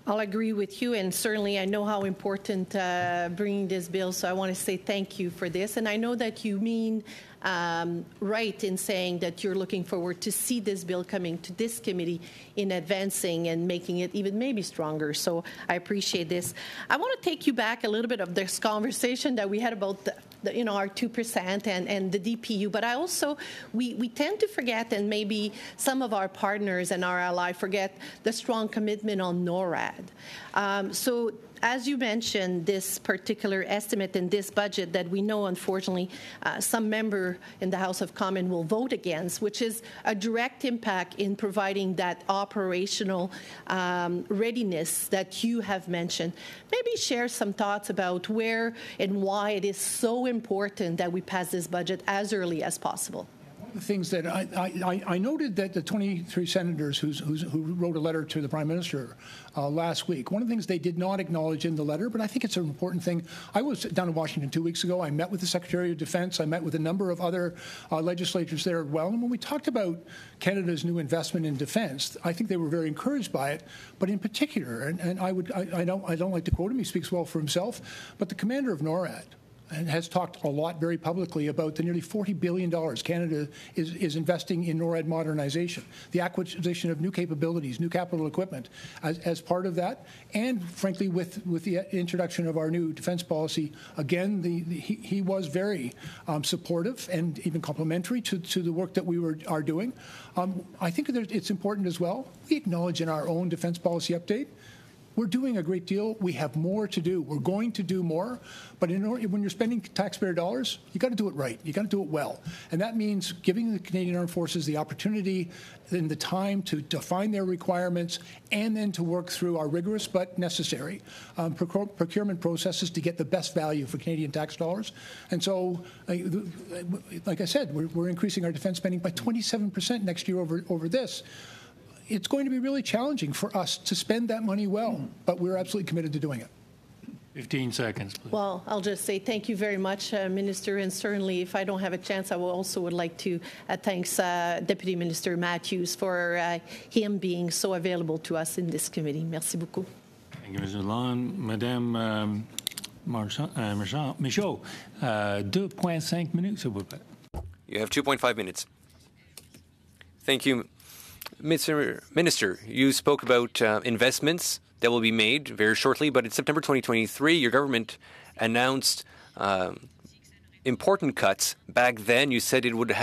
I'll agree with you, and certainly I know how important bringing this bill, so I want to say thank you for this. And I know that you mean right in saying that you're looking forward to see this bill coming to this committee in advancing and making it even maybe stronger. So I appreciate this. I want to take you back a little bit of this conversation that we had about our 2% and the DPU, but I also, we tend to forget, and maybe some of our partners and our allies forget the strong commitment on NORAD. So as you mentioned, this particular estimate in this budget that we know, unfortunately, some member in the House of Commons will vote against, which is a direct impact in providing that operational readiness that you have mentioned. Maybe share some thoughts about where and why it is so important that we pass this budget as early as possible. The things that I noted that the 23 senators who wrote a letter to the Prime Minister last week, one of the things they did not acknowledge in the letter, but I think it's an important thing. I was down in Washington 2 weeks ago. I met with the Secretary of Defense. I met with a number of other legislators there as well. And when we talked about Canada's new investment in defense, I think they were very encouraged by it. But in particular, and I don't like to quote him. He speaks well for himself. But the commander of NORAD, and has talked a lot very publicly about the nearly $40 billion Canada is investing in NORAD modernization, the acquisition of new capabilities, new capital equipment as part of that, and frankly with the introduction of our new defense policy, again, he was very supportive and even complimentary to the work that we are doing. I think that it's important as well. We acknowledge in our own defense policy update, we're doing a great deal. We have more to do. We're going to do more. But in order, when you're spending taxpayer dollars, you got to do it right. You got to do it well. And that means giving the Canadian Armed Forces the opportunity and the time to define their requirements and then to work through our rigorous but necessary procurement processes to get the best value for Canadian tax dollars. And so, like I said, we're increasing our defense spending by 27% next year over this. It's going to be really challenging for us to spend that money well, but we're absolutely committed to doing it. 15 seconds, please. Well, I'll just say thank you very much, Minister, and certainly if I don't have a chance, I would also like to thank Deputy Minister Matthews for him being so available to us in this committee. Merci beaucoup. Thank you, Ms. Hollande. Madame Michaud, 2.5 minutes, s'il vous plaît. You have 2.5 minutes. Thank you. Minister, you spoke about investments that will be made very shortly, but in September 2023, your government announced important cuts. Back then, you said it wouldn't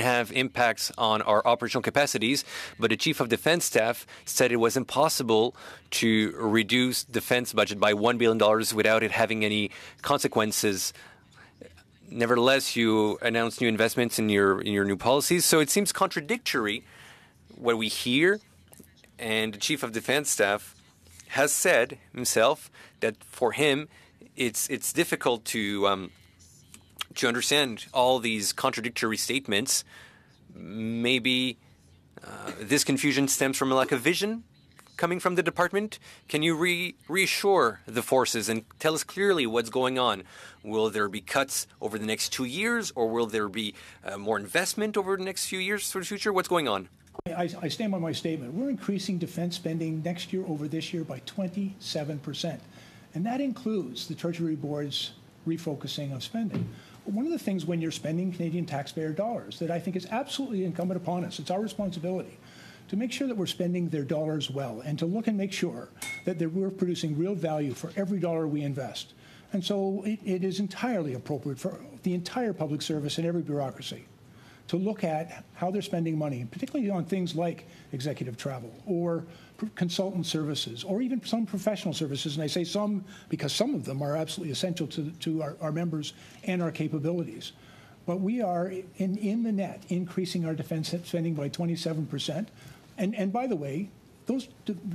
have impacts on our operational capacities, but the Chief of Defense Staff said it was impossible to reduce defense budget by $1 billion without it having any consequences. Nevertheless, you announced new investments in your new policies, so it seems contradictory what we hear, and the Chief of Defense Staff has said himself that for him it's difficult to understand all these contradictory statements. Maybe this confusion stems from a lack of vision coming from the department? Can you reassure the forces and tell us clearly what's going on? Will there be cuts over the next 2 years, or will there be more investment over the next few years for the future? What's going on? I stand by my statement. We're increasing defense spending next year over this year by 27%. And that includes the Treasury Board's refocusing of spending. One of the things when you're spending Canadian taxpayer dollars that I think is absolutely incumbent upon us, it's our responsibility to make sure that we're spending their dollars well and to look and make sure that we're producing real value for every dollar we invest. And so it is entirely appropriate for the entire public service and every bureaucracy to look at how they're spending money, particularly on things like executive travel or consultant services or even some professional services. And I say some because some of them are absolutely essential to our members and our capabilities. But we are, in the net, increasing our defense spending by 27%. And by the way, those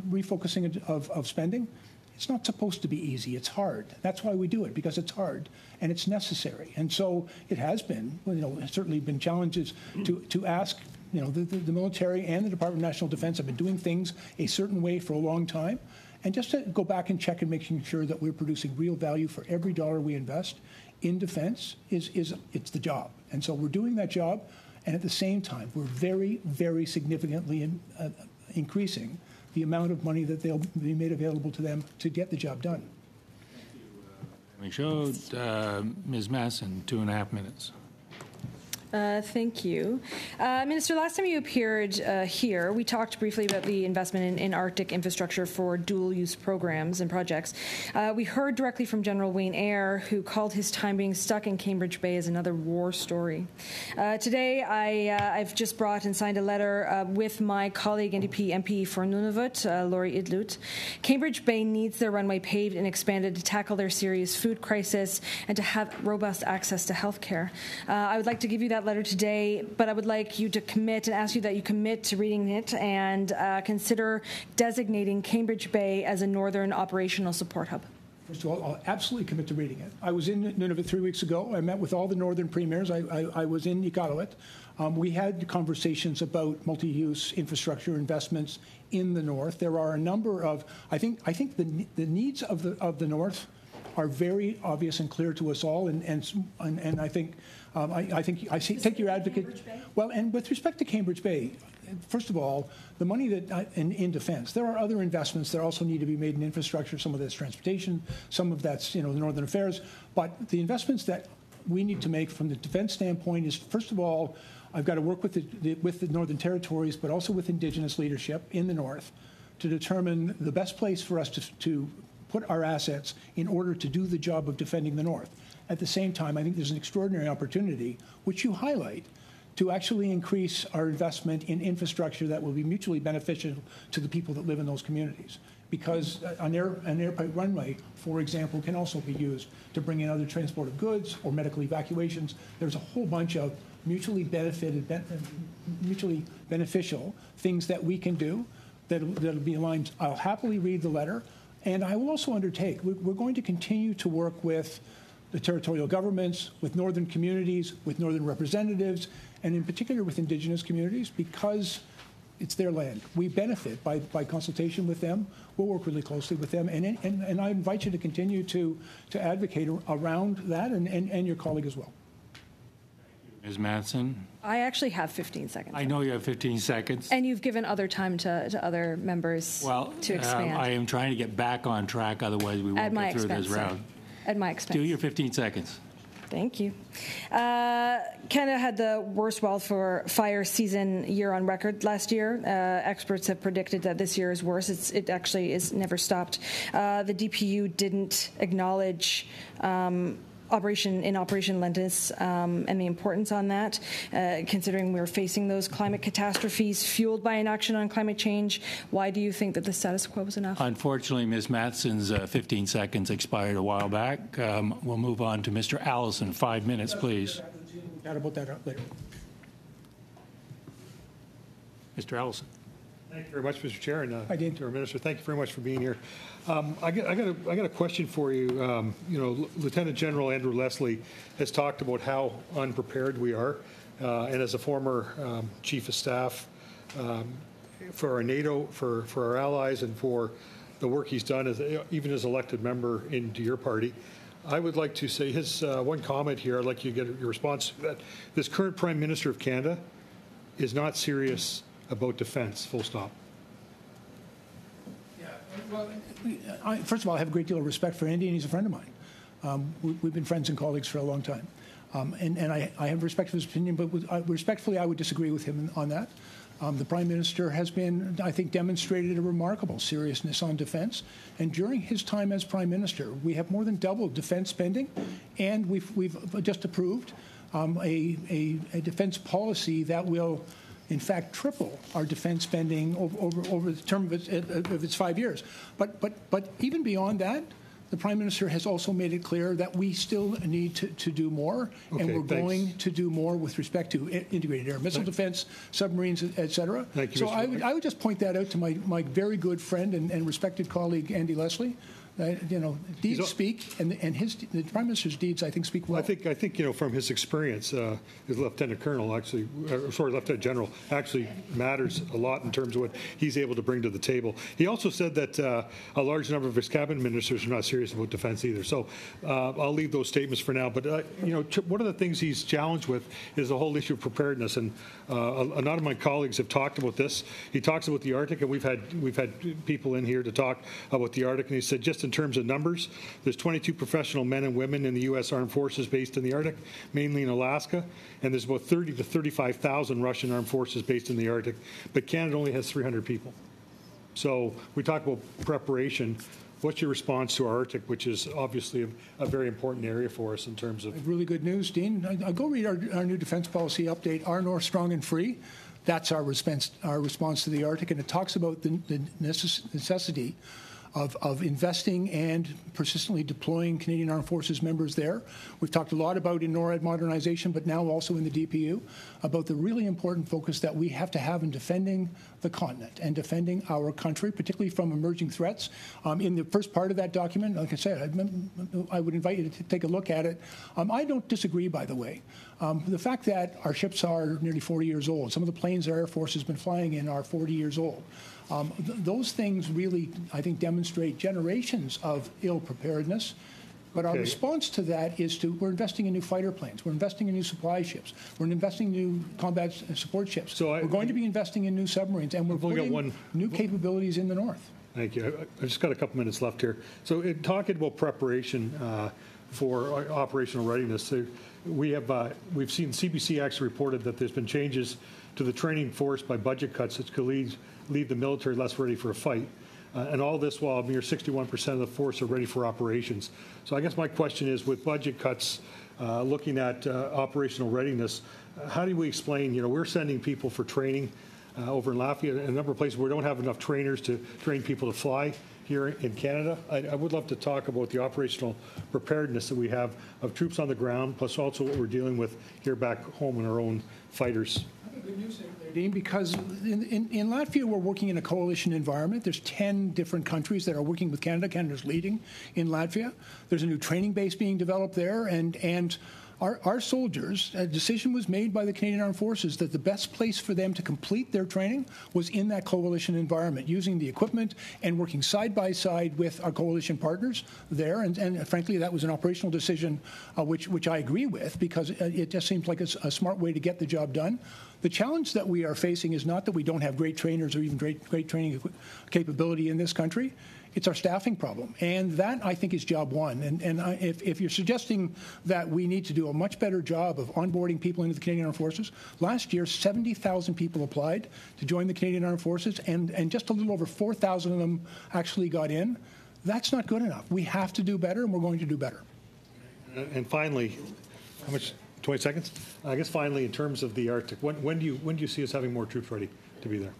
refocusing of spending, it's not supposed to be easy. It's hard. That's why we do it, because it's hard and it's necessary. And so it has been, certainly been challenges to ask, the military and the Department of National Defense have been doing things a certain way for a long time. And just to go back and check and making sure that we're producing real value for every dollar we invest in defense it's the job. And so we're doing that job. And at the same time, we're very, very significantly increasing the amount of money that they'll be made available to them to get the job done. Thank you, Ms. Masson, 2.5 minutes. Thank you. Minister, last time you appeared here, we talked briefly about the investment in Arctic infrastructure for dual-use programs and projects. We heard directly from General Wayne Eyre, who called his time being stuck in Cambridge Bay as another war story. Today, I've just brought and signed a letter with my colleague, NDP MP for Nunavut, Lori Idlut. Cambridge Bay needs their runway paved and expanded to tackle their serious food crisis and to have robust access to health care. I would like to give you that letter today, but I would like you to commit and ask you that you commit to reading it and consider designating Cambridge Bay as a northern operational support hub. First of all, I'll absolutely commit to reading it. I was in Nunavut 3 weeks ago. I met with all the northern premiers. I was in Iqaluit. We had conversations about multi-use infrastructure investments in the north. There are a number of, I think the needs of the north are very obvious and clear to us all, and I think I take your advocate. Well, and with respect to Cambridge Bay, first of all, the money that in defense, there are other investments that also need to be made in infrastructure. Some of that's transportation, some of that's the northern affairs. But the investments that we need to make from the defense standpoint is, first of all, I've got to work with the Northern Territories, but also with Indigenous leadership in the north, to determine the best place for us to put our assets in order to do the job of defending the north. At the same time, I think there's an extraordinary opportunity, which you highlight, to actually increase our investment in infrastructure that will be mutually beneficial to the people that live in those communities. Because an airport runway, for example, can also be used to bring in other transport of goods or medical evacuations. There's a whole bunch of mutually beneficial things that we can do that'll be aligned. I'll happily read the letter. And I will also undertake, we're going to continue to work with the territorial governments, with northern communities, with northern representatives, and in particular with Indigenous communities, because it's their land. We benefit by consultation with them. We'll work really closely with them. And I invite you to continue to advocate around that and your colleague as well. Ms. Matson? I actually have 15 seconds. I know you have 15 seconds. And you've given other time to other members to expand. I am trying to get back on track, otherwise we won't get through this round. At my expense. Do your 15 seconds. Thank you. Canada had the worst wildfire season year on record last year. Experts have predicted that this year is worse. It actually is never stopped. The DPU didn't acknowledge Operation Lentus and the importance on that, considering we're facing those climate catastrophes fueled by inaction on climate change. Why do you think that the status quo was enough? Unfortunately, Ms. Matson's 15 seconds expired a while back. We'll move on to Mr. Allison. 5 minutes, please. We'll about that later. Mr. Allison. Thank you very much, Mr. Chair, and Interim Minister, thank you very much for being here. I got a question for you. Lieutenant General Andrew Leslie has talked about how unprepared we are, and as a former Chief of Staff for our NATO, for our allies, and for the work he's done, as, even as elected member into your party. I would like to say his one comment here. I'd like you to get your response to that. This current Prime Minister of Canada is not serious about defence, full stop. Yeah, well, first of all, I have a great deal of respect for Andy, and he's a friend of mine. We've been friends and colleagues for a long time. And I have respect for his opinion, but respectfully, I would disagree with him on that. The Prime Minister has been, I think, demonstrated a remarkable seriousness on defence. And during his time as Prime Minister, we have more than doubled defence spending, and we've just approved a defence policy that will, in fact, triple our defence spending over the term of its 5 years. But even beyond that, the Prime Minister has also made it clear that we still need to do more, okay, and we're going to do more with respect to integrated air missile defense, submarines, et cetera. Thank you, so I would just point that out to my very good friend and respected colleague, Andy Leslie. You know, deeds speak, and the Prime Minister's deeds, I think, speak well. I think you know, from his experience, his Lieutenant Colonel actually, sorry, Lieutenant General actually matters a lot in terms of what he's able to bring to the table. He also said that a large number of his cabinet ministers are not serious about defence either. So I'll leave those statements for now. But you know, one of the things he's challenged with is the whole issue of preparedness, and a lot of my colleagues have talked about this. He talks about the Arctic, and we've had people in here to talk about the Arctic, and he said just in terms of numbers, there's 22 professional men and women in the U.S. Armed Forces based in the Arctic, mainly in Alaska, and there's about 30 to 35,000 Russian Armed Forces based in the Arctic, but Canada only has 300 people. So we talk about preparation. What's your response to our Arctic, which is obviously a very important area for us in terms of... Really good news, Dean. I go read our new defense policy update, Our North Strong and Free. That's our response to the Arctic, and it talks about the necessity of investing and persistently deploying Canadian Armed Forces members there. We've talked a lot about in NORAD modernization, but now also in the DPU, about the really important focus that we have to have in defending the continent and defending our country, particularly from emerging threats. In the first part of that document, like I said, I would invite you to take a look at it. I don't disagree, by the way. The fact that our ships are nearly 40 years old, some of the planes our Air Force has been flying in are 40 years old. Those things really, I think, demonstrate generations of ill preparedness. But our response to that is we're investing in new fighter planes. We're investing in new supply ships. We're investing in new combat support ships. So we're going to be investing in new submarines, and we're putting new capabilities in the north. Thank you. I just got a couple minutes left here. So talking about preparation for operational readiness, we've seen CBC actually reported that there's been changes to the training force by budget cuts that could leave the military less ready for a fight. And all this while a mere 61% of the force are ready for operations. So I guess my question is, with budget cuts, looking at operational readiness, how do we explain, you know, we're sending people for training over in Lafayette, and a number of places where we don't have enough trainers to train people to fly here in Canada. I would love to talk about the operational preparedness that we have of troops on the ground, plus also what we're dealing with here back home in our own fighters. Good news there, Dean, because in Latvia, we're working in a coalition environment. There's 10 different countries that are working with Canada. Canada's leading in Latvia. There's a new training base being developed there, and our soldiers, a decision was made by the Canadian Armed Forces that the best place for them to complete their training was in that coalition environment, using the equipment and working side by side with our coalition partners there. And frankly, that was an operational decision, which I agree with, because it just seems like a smart way to get the job done. The challenge that we are facing is not that we don't have great trainers or even great training capability in this country. It's our staffing problem, and that, I think, is job one. And if you're suggesting that we need to do a much better job of onboarding people into the Canadian Armed Forces, last year 70,000 people applied to join the Canadian Armed Forces, and just a little over 4,000 of them actually got in. That's not good enough. We have to do better, and we're going to do better. And finally, how much? 20 seconds? I guess finally, in terms of the Arctic, when do you see us having more troops ready to be there?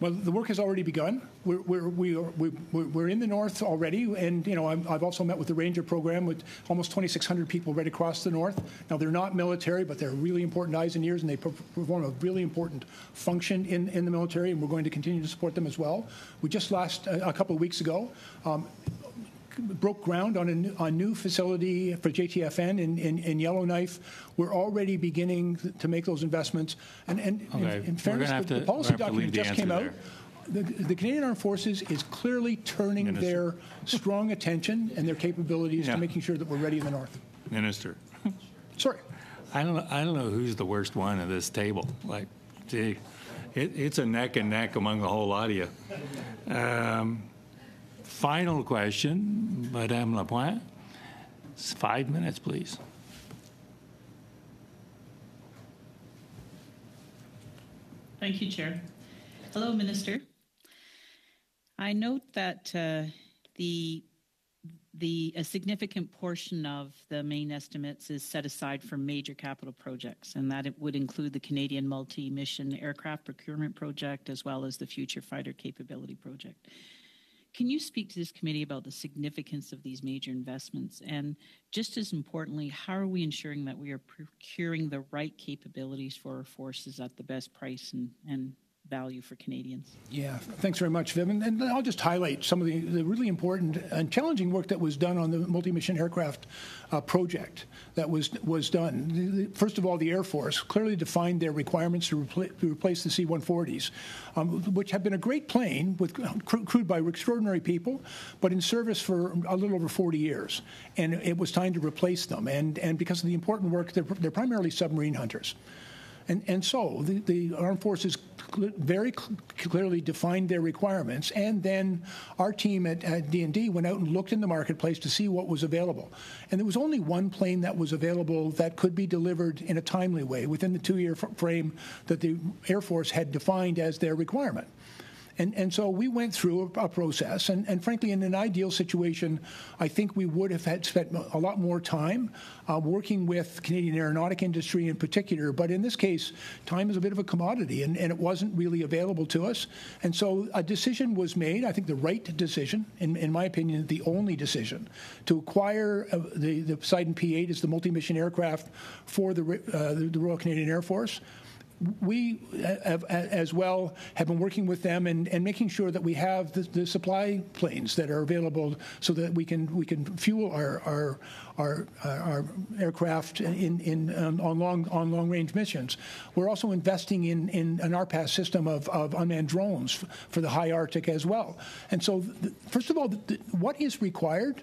Well, the work has already begun. We're in the north already, and you know, I've also met with the Ranger program with almost 2,600 people right across the north. Now, they're not military, but they're really important eyes and ears, and they perform a really important function in the military, and we're going to continue to support them as well. We just last a couple of weeks ago broke ground on a new facility for JTFN in Yellowknife. We're already beginning to make those investments. And okay. in fairness, the policy document just came out. The Canadian Armed Forces is clearly turning their strong attention and their capabilities to making sure that we're ready in the north. Minister. Sorry. I don't know who's the worst one at this table. Like, gee, it's a neck and neck among the whole lot of you. Final question, Madame Lapointe. 5 minutes, please. Thank you, Chair. Hello, Minister. I note that a significant portion of the main estimates is set aside for major capital projects, and that it would include the Canadian Multi-Mission Aircraft Procurement Project as well as the Future Fighter Capability Project. Can you speak to this committee about the significance of these major investments? And just as importantly, how are we ensuring that we are procuring the right capabilities for our forces at the best price and value for Canadians? Yeah, thanks very much, Viv. And I'll just highlight some of the really important and challenging work that was done on the multi-mission aircraft project that was done. First of all, the Air Force clearly defined their requirements to replace the C-140s, which have been a great plane with crewed by extraordinary people, but in service for a little over 40 years. And it was time to replace them. And because of the important work, they're primarily submarine hunters. And so the Armed Forces very clearly defined their requirements, and then our team at D&D went out and looked in the marketplace to see what was available. And there was only one plane that was available that could be delivered in a timely way within the two-year frame that the Air Force had defined as their requirement. And so we went through a process, and frankly, in an ideal situation, I think we would have had spent a lot more time working with Canadian aeronautic industry in particular. But in this case, time is a bit of a commodity, and it wasn't really available to us. And so a decision was made, I think the right decision, in my opinion, the only decision, to acquire the Poseidon P-8 as the multi-mission aircraft for the Royal Canadian Air Force. We, as well, have been working with them and making sure that we have the supply planes that are available so that we can fuel our aircraft on long-range missions. We're also investing in an RPAS system of unmanned drones for the high Arctic as well. And so, first of all, what is required?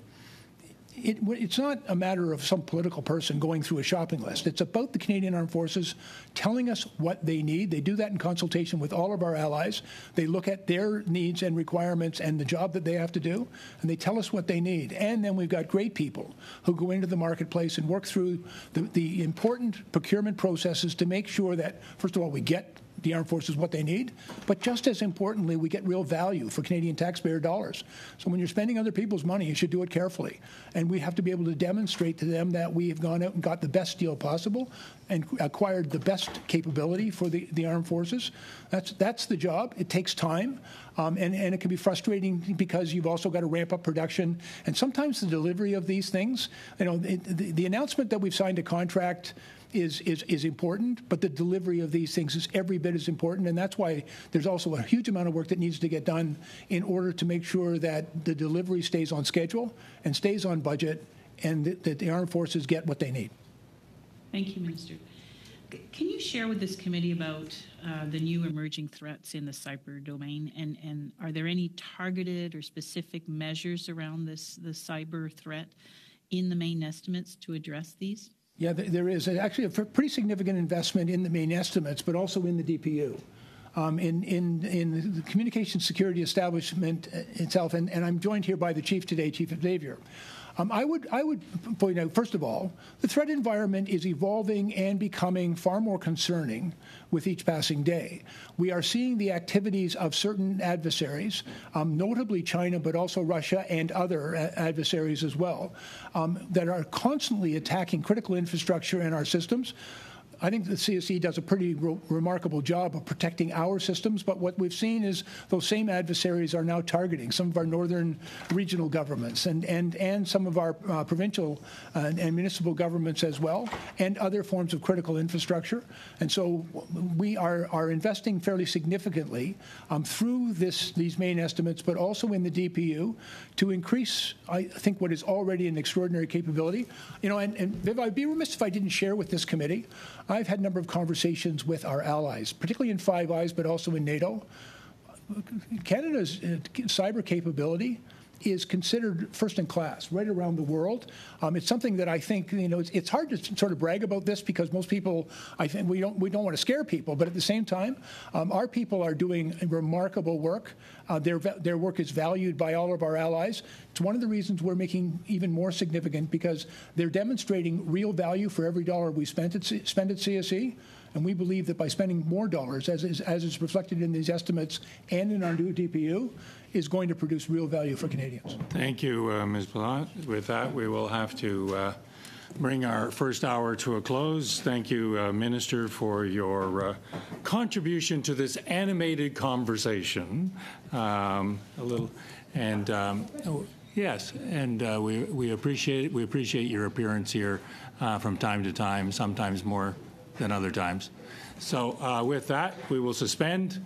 It's not a matter of some political person going through a shopping list. It's about the Canadian Armed Forces telling us what they need. They do that in consultation with all of our allies. They look at their needs and requirements and the job that they have to do, and they tell us what they need. And then we've got great people who go into the marketplace and work through the important procurement processes to make sure that, first of all, we get the Armed Forces what they need, but just as importantly, we get real value for Canadian taxpayer dollars. So when you're spending other people's money, you should do it carefully. And we have to be able to demonstrate to them that we have gone out and got the best deal possible and acquired the best capability for the Armed Forces. That's the job. It takes time, and it can be frustrating because you've also got to ramp up production. And sometimes the delivery of these things, you know, the announcement that we've signed a contract is important, but the delivery of these things is every bit as important, and that's why there's also a huge amount of work that needs to get done in order to make sure that the delivery stays on schedule and stays on budget, and that the Armed Forces get what they need. Thank you, Minister. Can you share with this committee about the new emerging threats in the cyber domain, and are there any targeted or specific measures around the cyber threat in the main estimates to address these? Yeah, there is actually a pretty significant investment in the main estimates, but also in the DPU. In the Communications Security Establishment itself, and I'm joined here by the Chief today, Chief Xavier. I would point out, first of all, the threat environment is evolving and becoming far more concerning with each passing day. We are seeing the activities of certain adversaries, notably China, but also Russia and other adversaries as well, that are constantly attacking critical infrastructure in our systems. I think the CSE does a pretty remarkable job of protecting our systems, but what we've seen is those same adversaries are now targeting some of our northern regional governments and some of our provincial and municipal governments as well, and other forms of critical infrastructure. And so we are investing fairly significantly through these main estimates, but also in the DPU to increase, I think, what is already an extraordinary capability. You know, and Viv, I'd be remiss if I didn't share with this committee, I've had a number of conversations with our allies, particularly in Five Eyes, but also in NATO. Canada's cyber capability is considered first in class right around the world. It's something that I think, you know, it's hard to sort of brag about this because most people, I think, we don't want to scare people, but at the same time, our people are doing remarkable work. Their work is valued by all of our allies. It's one of the reasons we're making even more significant because they're demonstrating real value for every dollar we spend at CSE. And we believe that by spending more dollars, as is reflected in these estimates and in our new DPU, is going to produce real value for Canadians. Thank you, Ms. Blount. With that, we will have to bring our first hour to a close. Thank you, Minister, for your contribution to this animated conversation. Yes, and we appreciate it. We appreciate your appearance here from time to time, sometimes more than other times. So with that, we will suspend.